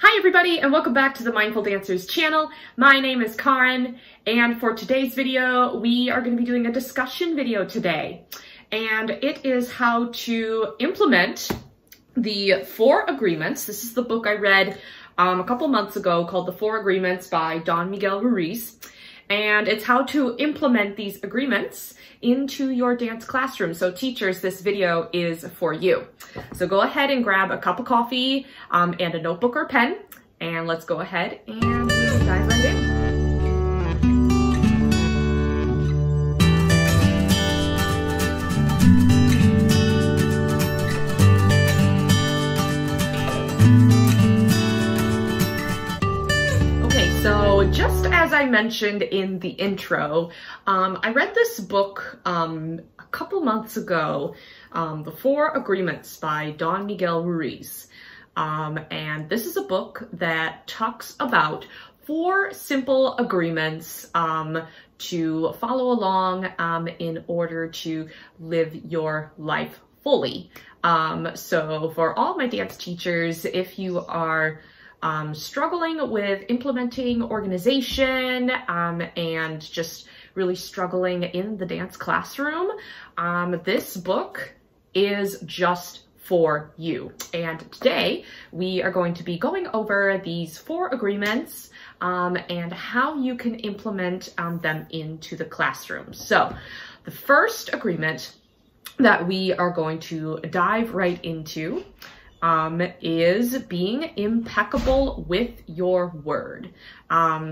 Hi everybody and welcome back to the Mindful Dancers channel. My name is Karen and for today's video we are going to be doing a discussion video today, and it is how to implement the Four Agreements. This is the book I read a couple months ago called The Four Agreements by Don Miguel Ruiz, and it's how to implement these agreements into your dance classroom. So teachers, this video is for you. So go ahead and grab a cup of coffee and a notebook or pen, and let's go ahead and dive right in. Just as I mentioned in the intro, I read this book a couple months ago, The Four Agreements by Don Miguel Ruiz. And this is a book that talks about four simple agreements to follow along in order to live your life fully. So for all my dance teachers, if you are struggling with implementing organization and just really struggling in the dance classroom, this book is just for you. And today we are going to be going over these four agreements and how you can implement them into the classroom. So the first agreement that we are going to dive right into is being impeccable with your word.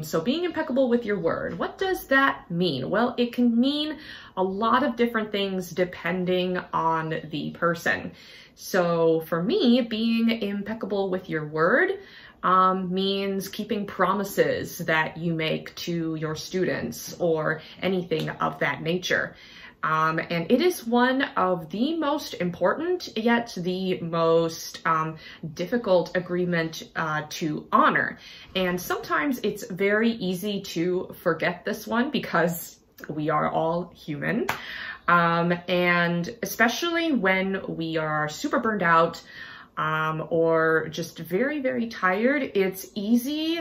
So being impeccable with your word, what does that mean? Well, it can mean a lot of different things depending on the person. So for me, being impeccable with your word means keeping promises that you make to your students or anything of that nature. And it is one of the most important, yet the most difficult agreement to honor. And sometimes it's very easy to forget this one because we are all human. And especially when we are super burned out or just very, very tired, it's easy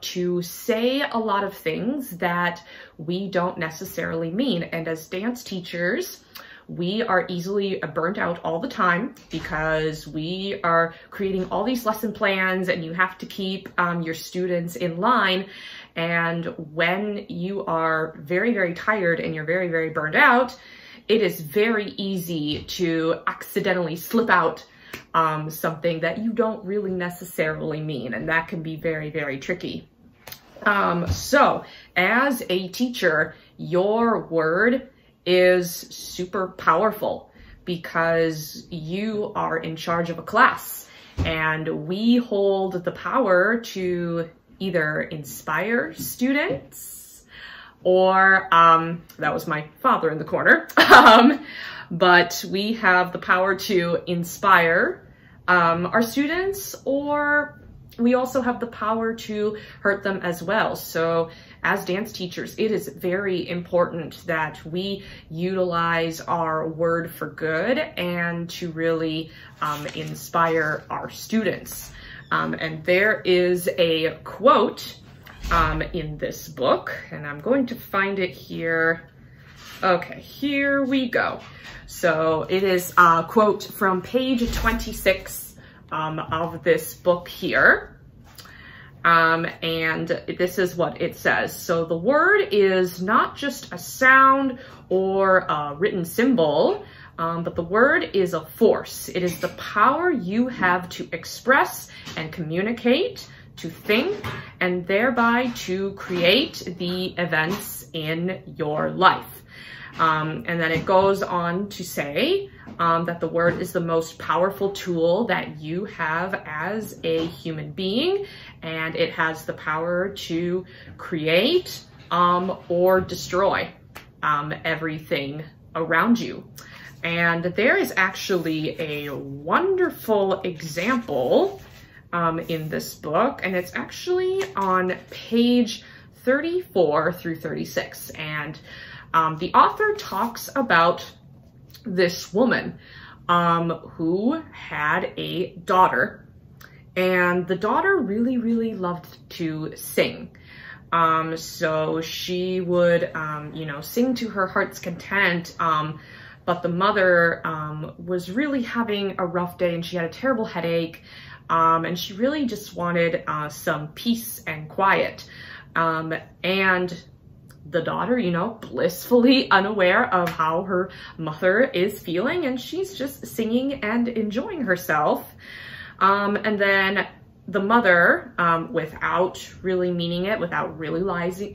to say a lot of things that we don't necessarily mean. And as dance teachers, we are easily burnt out all the time because we are creating all these lesson plans and you have to keep your students in line. And when you are very, very tired and you're very, very burned out, it is very easy to accidentally slip out something that you don't really necessarily mean, and that can be very, very tricky. So as a teacher, your word is super powerful because you are in charge of a class, and we hold the power to either inspire students or, that was my father in the corner, but we have the power to inspire our students, or we also have the power to hurt them as well. So as dance teachers, it is very important that we utilize our word for good and to really inspire our students. And there is a quote in this book, and I'm going to find it here. Okay, here we go. So it is a quote from page 26 of this book here. And this is what it says. So the word is not just a sound or a written symbol, but the word is a force. It is the power you have to express and communicate, to think, and thereby to create the events in your life. And then it goes on to say that the word is the most powerful tool that you have as a human being, and it has the power to create or destroy everything around you. And there is actually a wonderful example in this book, and it's actually on page 34 through 36. And the author talks about this woman who had a daughter, And the daughter really, really loved to sing. So she would, you know, sing to her heart's content. But the mother was really having a rough day, and she had a terrible headache. And she really just wanted some peace and quiet. And the daughter, you know, blissfully unaware of how her mother is feeling, and she's just singing and enjoying herself. And then the mother, without really meaning it, without really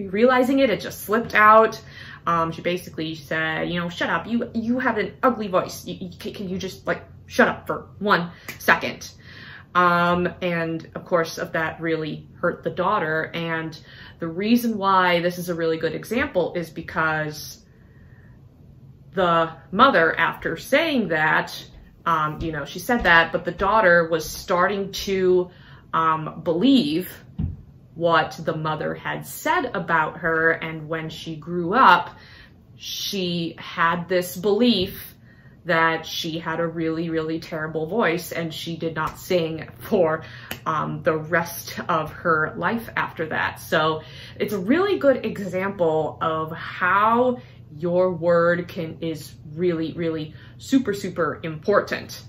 realizing it, it just slipped out. She basically said, you know, shut up, you have an ugly voice. Can you just like shut up for 1 second? And of course that really hurt the daughter. And the reason why this is a really good example is because the mother, after saying that, you know, she said that, but the daughter was starting to believe what the mother had said about her. And when she grew up, she had this belief that she had a really, really terrible voice, and she did not sing for the rest of her life after that. So it's a really good example of how your word is really, really super, super important.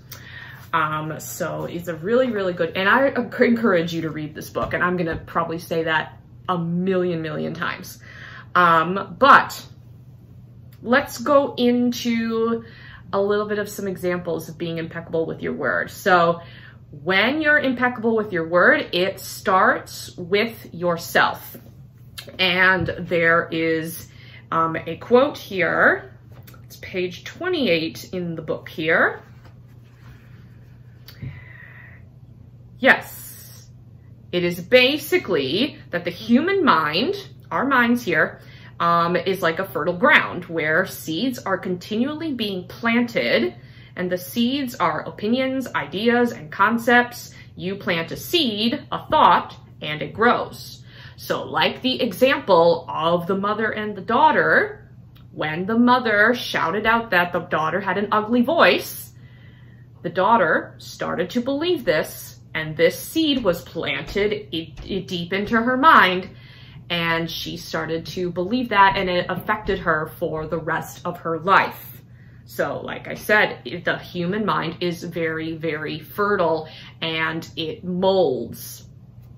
So it's a really, really good, and I encourage you to read this book, and I'm gonna probably say that a million times. But let's go into a little bit of some examples of being impeccable with your word. So when you're impeccable with your word, it starts with yourself. And there is a quote here. It's page 28 in the book here. Yes, it is basically that the human mind, our minds here, is like a fertile ground where seeds are continually being planted, and the seeds are opinions, ideas, and concepts. You plant a seed, a thought, and it grows. So like the example of the mother and the daughter, when the mother shouted out that the daughter had an ugly voice, the daughter started to believe this, and this seed was planted deep into her mind. And she started to believe that, and it affected her for the rest of her life. So like I said, the human mind is very, very fertile, and it molds.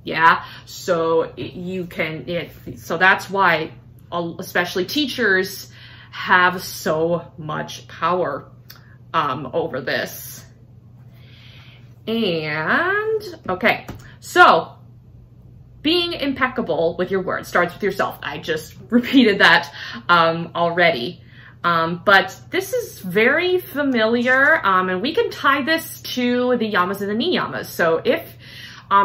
Yeah. So so that's why especially teachers have so much power over this. And okay. So being impeccable with your word starts with yourself. I just repeated that already. But this is very familiar, and we can tie this to the yamas and the niyamas. So if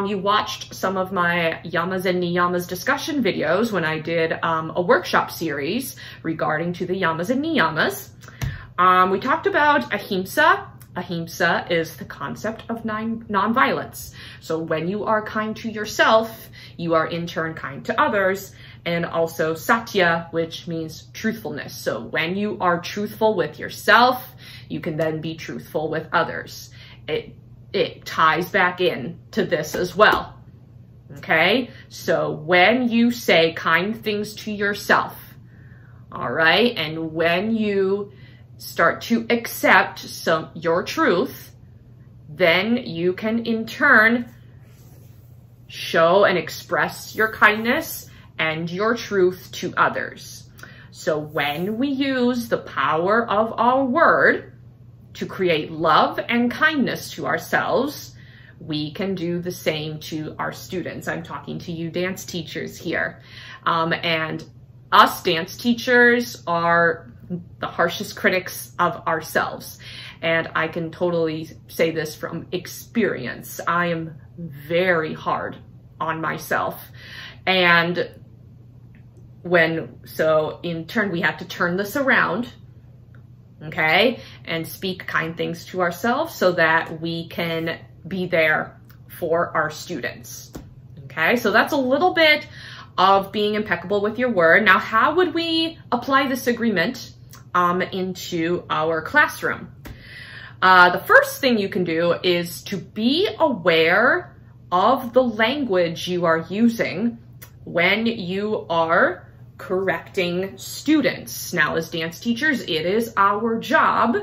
you watched some of my yamas and niyamas discussion videos when I did a workshop series regarding to the yamas and niyamas, we talked about ahimsa. Ahimsa is the concept of nonviolence. So when you are kind to yourself, you are in turn kind to others. And also satya, which means truthfulness. So when you are truthful with yourself, you can then be truthful with others. It ties back in to this as well. Okay, so when you say kind things to yourself, all right, and when you start to accept your truth, then you can in turn show and express your kindness and your truth to others. So when we use the power of our word to create love and kindness to ourselves, we can do the same to our students. I'm talking to you dance teachers here. And us dance teachers are the harshest critics of ourselves. And I can totally say this from experience. I am very hard on myself. And so in turn, we have to turn this around, okay? And speak kind things to ourselves so that we can be there for our students, okay? So that's a little bit of being impeccable with your word. Now, how would we apply this agreement into our classroom? The first thing you can do is to be aware of the language you are using when you are correcting students. Now, as dance teachers, it is our job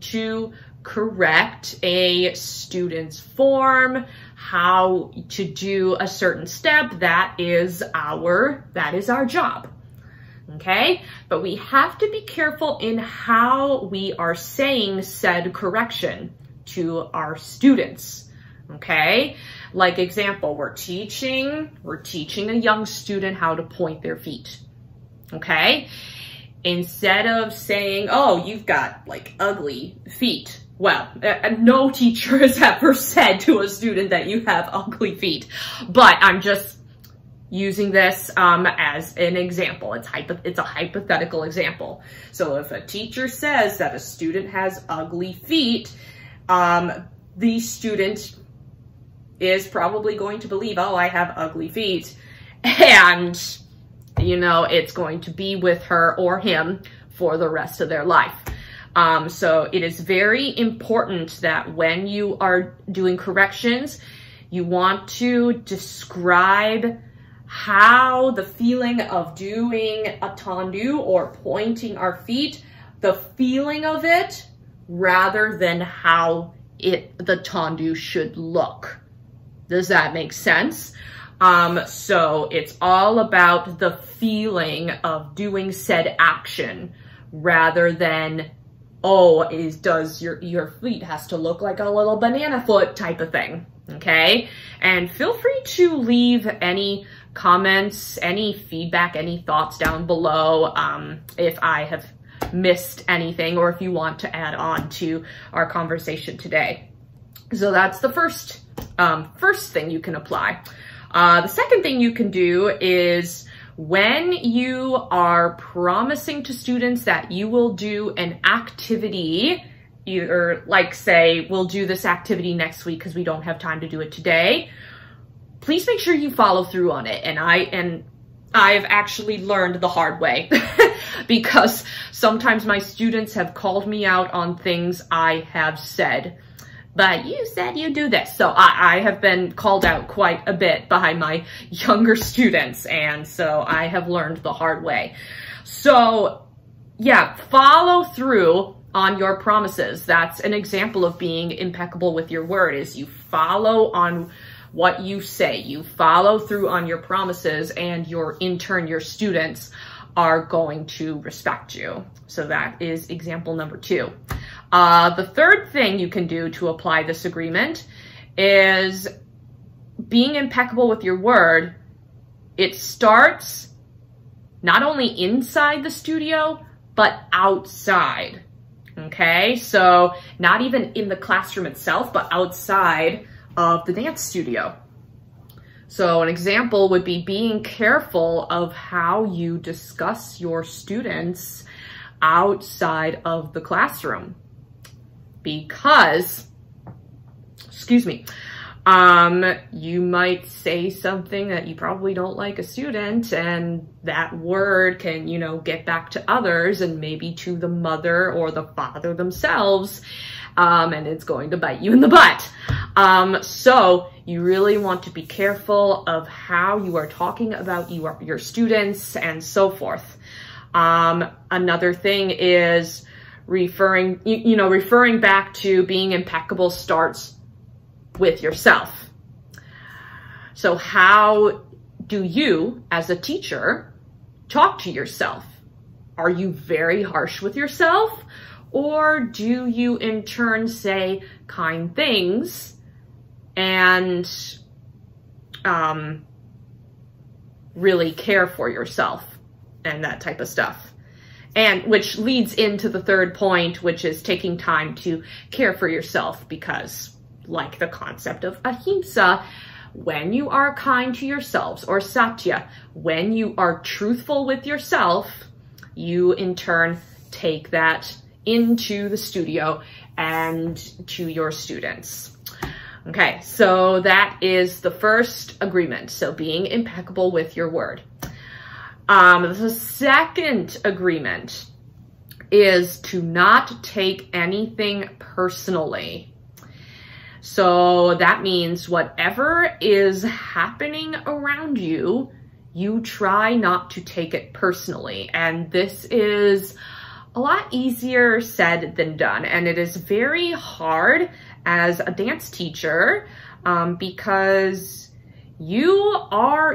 to correct a student's form, how to do a certain step. That is our job. Okay, but we have to be careful in how we are saying said correction to our students. Okay, like example, we're teaching a young student how to point their feet. Okay, instead of saying, oh, you've got like ugly feet. Well, no teacher has ever said to a student that you have ugly feet, but I'm just using this as an example. It's a hypothetical example. So if a teacher says that a student has ugly feet, the student is probably going to believe, oh, I have ugly feet. And, you know, it's going to be with her or him for the rest of their life. So it is very important that when you are doing corrections, you want to describe how the feeling of doing a tendu or pointing our feet, the feeling of it, rather than how the tendu should look. Does that make sense? So it's all about the feeling of doing said action rather than, oh, does your feet has to look like a little banana foot type of thing. Okay. And feel free to leave any comments, any feedback, any thoughts down below. If I have missed anything or if you want to add on to our conversation today. So that's the first thing you can apply. The second thing you can do is when you are promising to students that you will do an activity, or like say, we'll do this activity next week because we don't have time to do it today, please make sure you follow through on it. And I've actually learned the hard way because sometimes my students have called me out on things I have said. But you said you do this. So I have been called out quite a bit by my younger students. And so I have learned the hard way. So yeah, follow through on your promises. That's an example of being impeccable with your word, is you follow on what you say, you follow through on your promises, and your students are going to respect you. So that is example number two. The third thing you can do to apply this agreement is being impeccable with your word. It starts not only inside the studio, but outside. Okay, so not even in the classroom itself, but outside of the dance studio. So an example would be being careful of how you discuss your students outside of the classroom, because, excuse me, you might say something that you probably don't like a student, and that word can, you know, get back to others and maybe to the mother or the father themselves, and it's going to bite you in the butt. So you really want to be careful of how you are talking about your students and so forth. Another thing is referring back to being impeccable starts with yourself. So how do you, as a teacher, talk to yourself? Are you very harsh with yourself? Or do you in turn say kind things and really care for yourself and that type of stuff? And which leads into the third point, which is taking time to care for yourself, because like the concept of ahimsa, when you are kind to yourselves, or satya, when you are truthful with yourself, you in turn take that into the studio and to your students. Okay, so that is the first agreement. So being impeccable with your word. The second agreement is to not take anything personally. So that means whatever is happening around you, you try not to take it personally. And this is a lot easier said than done. And it is very hard as a dance teacher because you are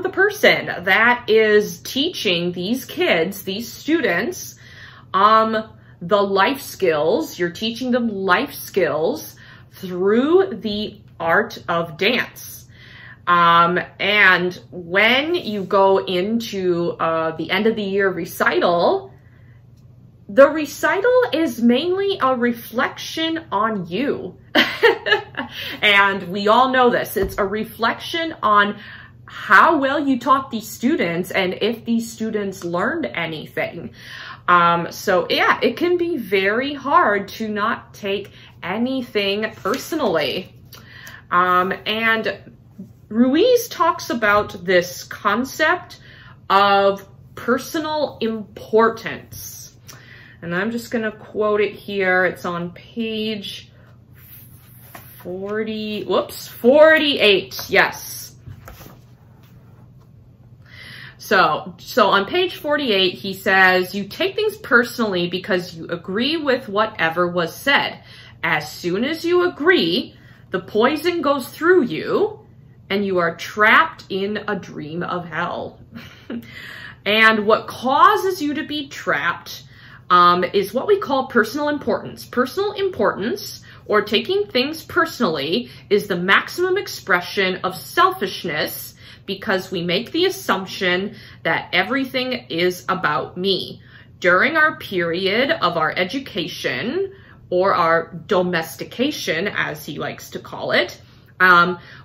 the person that is teaching these kids, these students, the life skills. You're teaching them life skills through the art of dance. And when you go into the end of the year recital, the recital is mainly a reflection on you. And we all know this. It's a reflection on how well you taught these students and if these students learned anything. So yeah, it can be very hard to not take anything personally. And Ruiz talks about this concept of personal importance. And I'm just going to quote it here. It's on page 48. Yes. So on page 48, he says, "You take things personally because you agree with whatever was said. As soon as you agree, the poison goes through you and you are trapped in a dream of hell." And what causes you to be trapped is what we call personal importance. Personal importance, or taking things personally, is the maximum expression of selfishness because we make the assumption that everything is about me. During our period of our education, or our domestication, as he likes to call it,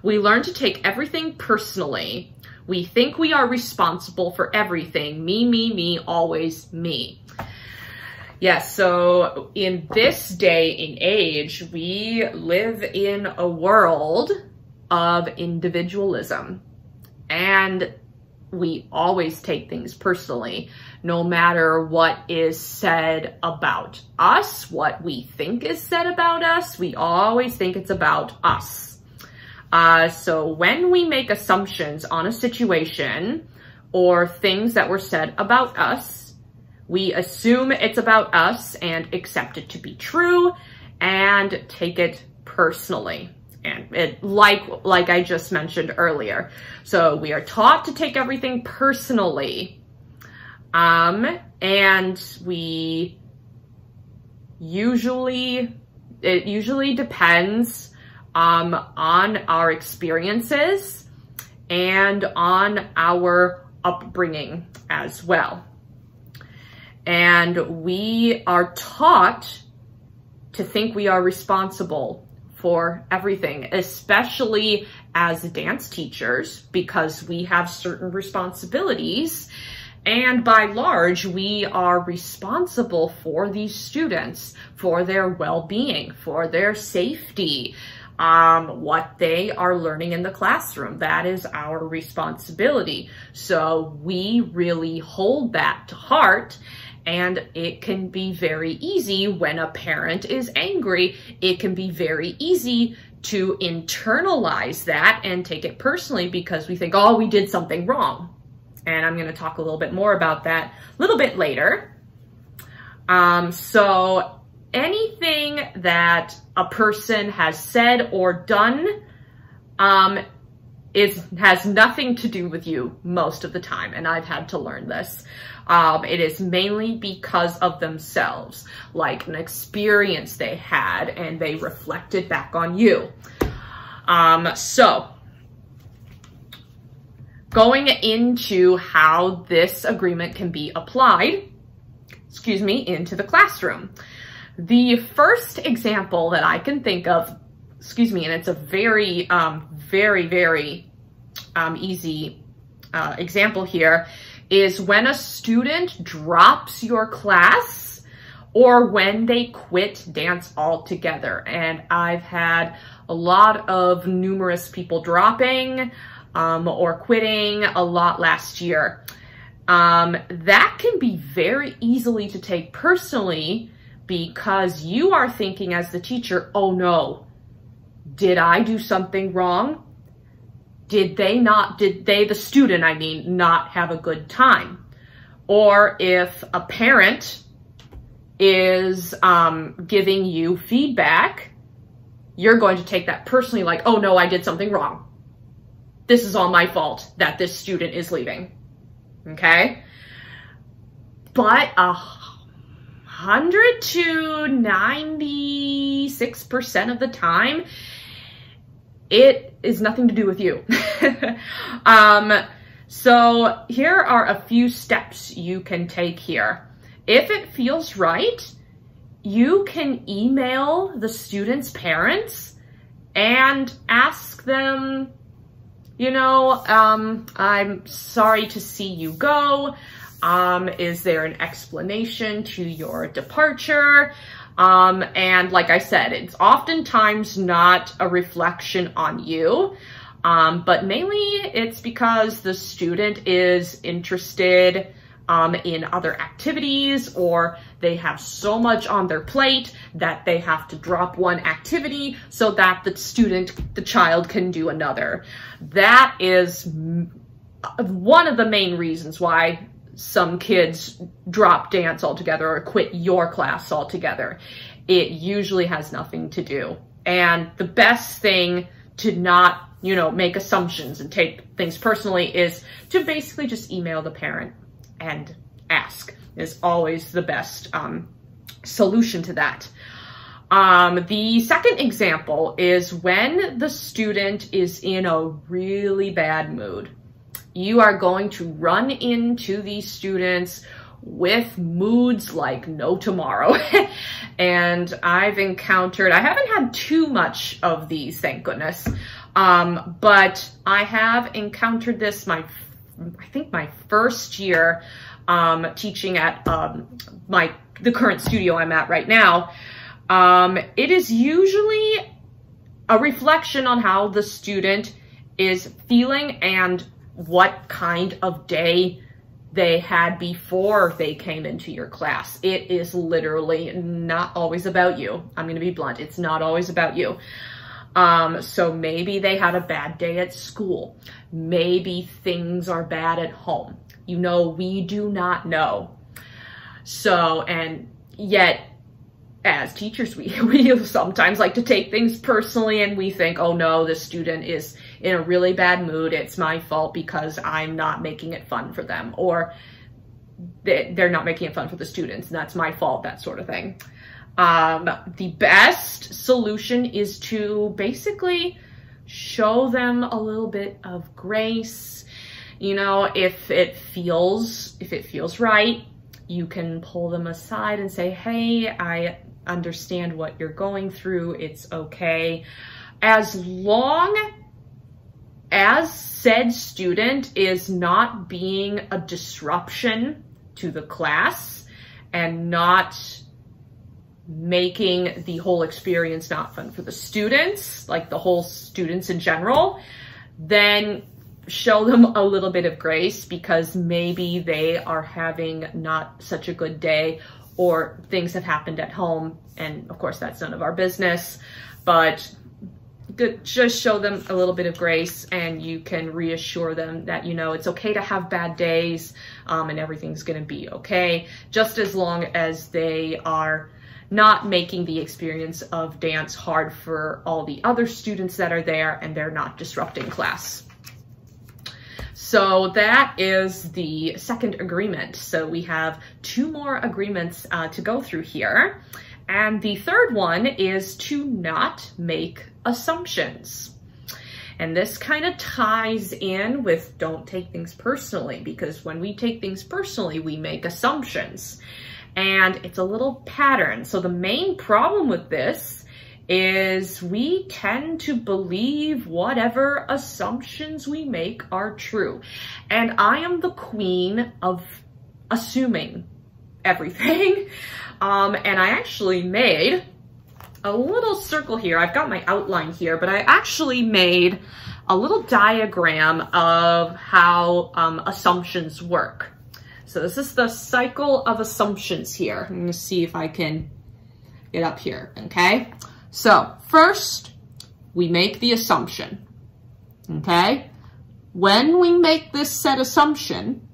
we learn to take everything personally. We think we are responsible for everything. Me, me, me, always me. Yes, so in this day and age, we live in a world of individualism, and we always take things personally, no matter what is said about us, what we think is said about us. We always think it's about us. So when we make assumptions on a situation or things that were said about us, we assume it's about us and accept it to be true and take it personally. And it, like I just mentioned earlier. So we are taught to take everything personally. And we usually, it usually depends on our experiences and on our upbringing as well. And we are taught to think we are responsible for everything, especially as dance teachers, because we have certain responsibilities. And by large, we are responsible for these students, for their well-being, for their safety, what they are learning in the classroom. That is our responsibility. So we really hold that to heart. And it can be very easy when a parent is angry. It can be very easy to internalize that and take it personally because we think, oh, we did something wrong. And I'm going to talk a little bit more about that a little bit later. So anything that a person has said or done has nothing to do with you most of the time, and I've had to learn this. It is mainly because of themselves, like an experience they had, and they reflected back on you. So going into how this agreement can be applied, into the classroom. The first example that I can think of, and it's a very, very, very easy example here, is when a student drops your class or when they quit dance altogether. And I've had a lot of numerous people dropping or quitting a lot last year. That can be very easily to take personally because you are thinking as the teacher, oh no, Did I do something wrong? Did they, the student, I mean, not have a good time? Or if a parent is giving you feedback, you're going to take that personally, like, oh no, I did something wrong. This is all my fault that this student is leaving, okay? But 100 to 96% of the time, it is nothing to do with you. So here are a few steps you can take here. If it feels right, you can email the student's parents and ask them, you know, I'm sorry to see you go. Is there an explanation to your departure? And like I said, it's oftentimes not a reflection on you, but mainly it's because the student is interested in other activities, or they have so much on their plate that they have to drop one activity so that the child can do another. That is one of the main reasons why some kids drop dance altogether or quit your class altogether. It usually has nothing to do. And the best thing to not, you know, make assumptions and take things personally is to basically just email the parent and ask is always the best solution to that. The second example is when the student is in a really bad mood. You are going to run into these students with moods like no tomorrow. And I haven't had too much of these, thank goodness. But I have encountered this I think my first year teaching at the current studio I'm at right now. It is usually a reflection on how the student is feeling and what kind of day they had before they came into your class. It is literally not always about you. I'm gonna be blunt, it's not always about you. So maybe they had a bad day at school. Maybe things are bad at home. You know, we do not know. So, and yet, as teachers, we sometimes like to take things personally, and we think, oh no, this student is in a really bad mood. It's my fault because I'm not making it fun for them, or they're not making it fun for the students, and that's my fault, that sort of thing. The best solution is to basically show them a little bit of grace. You know, if it feels right, you can pull them aside and say, hey, I understand what you're going through. It's okay. As long as said student is not being a disruption to the class and not making the whole experience not fun for the students, like the whole students in general, then show them a little bit of grace, because maybe they are having not such a good day, or things have happened at home. And of course, that's none of our business, but just show them a little bit of grace, and you can reassure them that, you know, it's okay to have bad days, and everything's going to be okay, just as long as they are not making the experience of dance hard for all the other students that are there, and they're not disrupting class. So that is the second agreement. So we have two more agreements to go through here. And the third one is to not make assumptions. And this kind of ties in with don't take things personally, because when we take things personally, we make assumptions. And it's a little pattern. So the main problem with this is we tend to believe whatever assumptions we make are true. And I am the queen of assuming everything. And I actually made a little circle here. I've got my outline here, but I actually made a little diagram of how assumptions work. So this is the cycle of assumptions here. I'm going to see if I can get up here, okay? So first, we make the assumption, okay? When we make this said assumption,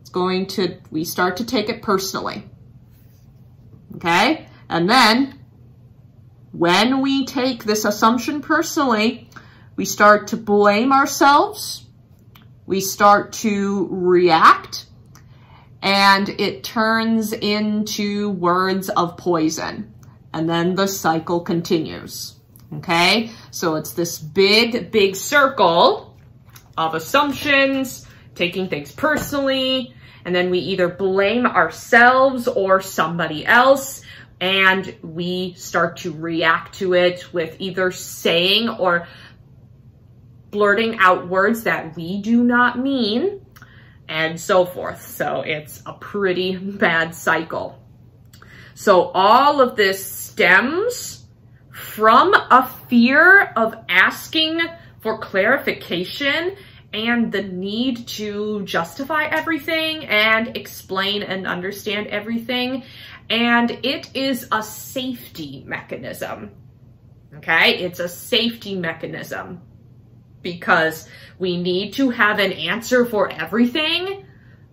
it's going to, we start to take it personally, okay? And then when we take this assumption personally, we start to blame ourselves, we start to react, and it turns into words of poison. And then the cycle continues, okay? So it's this big, big circle of assumptions, taking things personally, and then we either blame ourselves or somebody else, and we start to react to it with either saying or blurting out words that we do not mean, and so forth. So it's a pretty bad cycle. So all of this stems from a fear of asking for clarification and the need to justify everything and explain and understand everything. And it is a safety mechanism, okay? It's a safety mechanism because we need to have an answer for everything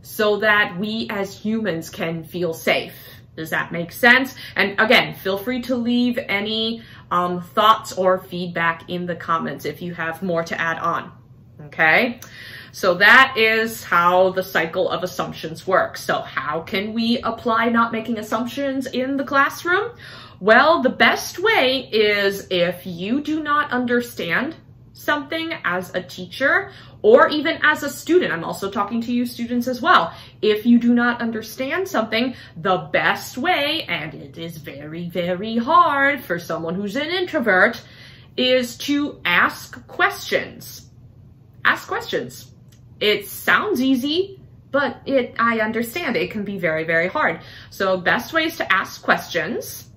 so that we as humans can feel safe. Does that make sense? And again, feel free to leave any thoughts or feedback in the comments if you have more to add on, okay? So that is how the cycle of assumptions works. So how can we apply not making assumptions in the classroom? Well, the best way is if you do not understand something as a teacher or even as a student. I'm also talking to you students as well. If you do not understand something, the best way, and it is very, very hard for someone who's an introvert, is to ask questions. Ask questions. It sounds easy, but I understand it can be very, very hard. So best way is to ask questions,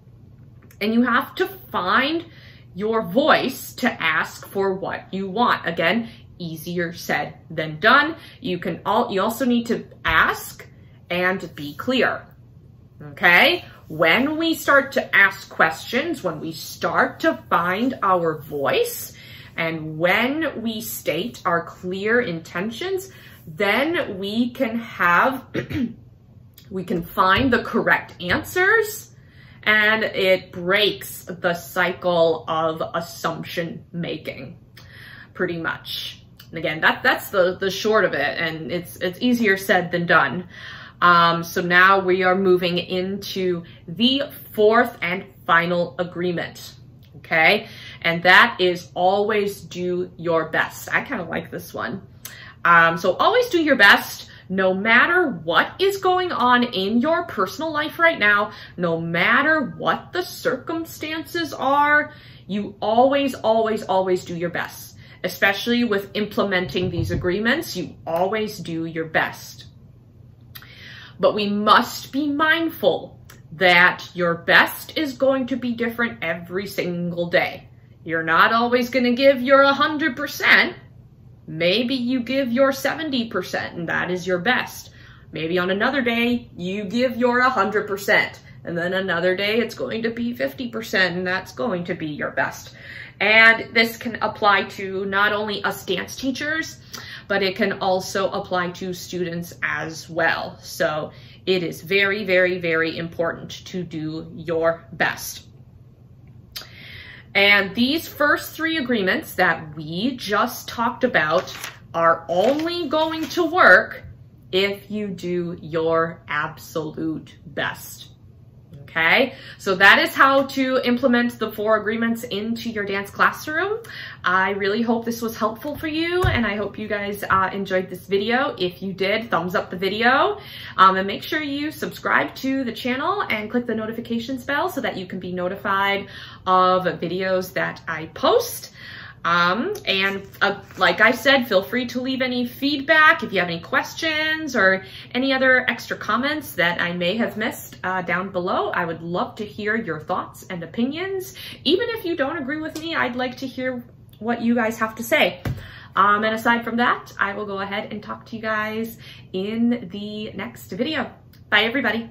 and you have to find your voice to ask for what you want. Again, easier said than done. You also need to ask and be clear, okay? When we start to ask questions, when we start to find our voice, and when we state our clear intentions, then we can have, we can find the correct answers, and it breaks the cycle of assumption making, pretty much. And again, that's the short of it, and it's easier said than done. So now we are moving into the fourth and final agreement, okay? And that is always do your best. I kind of like this one. So always do your best. No matter what is going on in your personal life right now, no matter what the circumstances are, you always, always, always do your best. Especially with implementing these agreements, you always do your best. But we must be mindful that your best is going to be different every single day. You're not always going to give your 100%. Maybe you give your 70% and that is your best. Maybe on another day, you give your 100%. And then another day, it's going to be 50% and that's going to be your best. And this can apply to not only us dance teachers, but it can also apply to students as well. So it is very, very, very important to do your best. And these first three agreements that we just talked about are only going to work if you do your absolute best, okay? So that is how to implement the four agreements into your dance classroom. I really hope this was helpful for you, and I hope you guys enjoyed this video. If you did, thumbs up the video, and make sure you subscribe to the channel and click the notifications bell so that you can be notified of videos that I post. And like I said, feel free to leave any feedback if you have any questions or any other extra comments that I may have missed down below. I would love to hear your thoughts and opinions. Even if you don't agree with me, I'd like to hear what you guys have to say. And aside from that, I will go ahead and talk to you guys in the next video. Bye, everybody.